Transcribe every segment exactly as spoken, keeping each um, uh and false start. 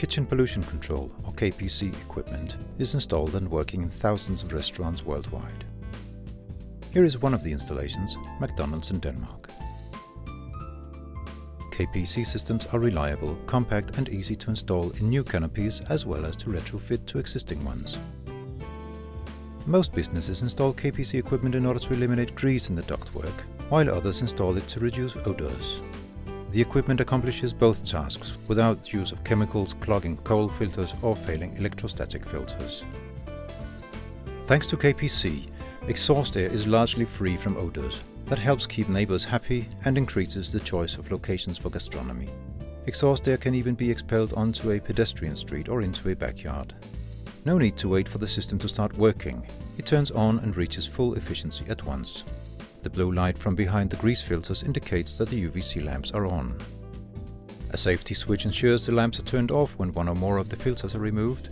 Kitchen Pollution Control, or K P C equipment, is installed and working in thousands of restaurants worldwide. Here is one of the installations, McDonald's in Denmark. K P C systems are reliable, compact and easy to install in new canopies as well as to retrofit to existing ones. Most businesses install K P C equipment in order to eliminate grease in the ductwork, while others install it to reduce odors. The equipment accomplishes both tasks without use of chemicals clogging coal filters or failing electrostatic filters. Thanks to K P C, exhaust air is largely free from odors. That helps keep neighbors happy and increases the choice of locations for gastronomy. Exhaust air can even be expelled onto a pedestrian street or into a backyard. No need to wait for the system to start working. It turns on and reaches full efficiency at once. The blue light from behind the grease filters indicates that the U V C lamps are on. A safety switch ensures the lamps are turned off when one or more of the filters are removed.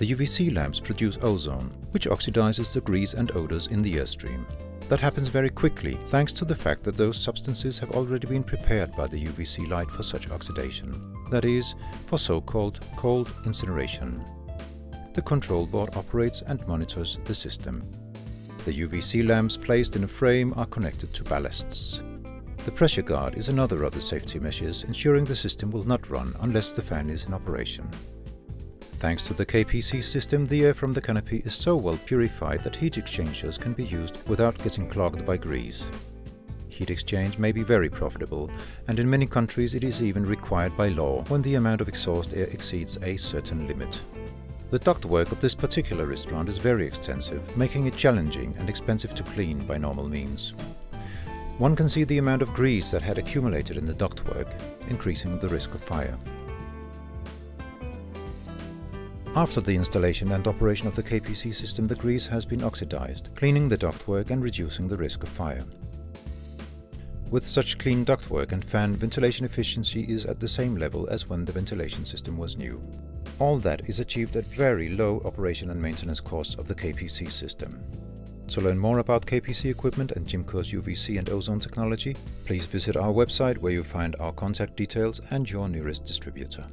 The U V C lamps produce ozone, which oxidizes the grease and odors in the airstream. That happens very quickly, thanks to the fact that those substances have already been prepared by the U V C light for such oxidation, that is, for so-called cold incineration. The control board operates and monitors the system. The U V C lamps placed in a frame are connected to ballasts. The pressure guard is another of the safety measures, ensuring the system will not run unless the fan is in operation. Thanks to the K P C system, the air from the canopy is so well purified that heat exchangers can be used without getting clogged by grease. Heat exchange may be very profitable, and in many countries it is even required by law when the amount of exhaust air exceeds a certain limit. The ductwork of this particular restaurant is very extensive, making it challenging and expensive to clean by normal means. One can see the amount of grease that had accumulated in the ductwork, increasing the risk of fire. After the installation and operation of the K P C system, the grease has been oxidized, cleaning the ductwork and reducing the risk of fire. With such clean ductwork and fan, ventilation efficiency is at the same level as when the ventilation system was new. All that is achieved at very low operation and maintenance costs of the K P C system. To learn more about K P C equipment and Jimco's U V C and ozone technology, please visit our website where you find our contact details and your nearest distributor.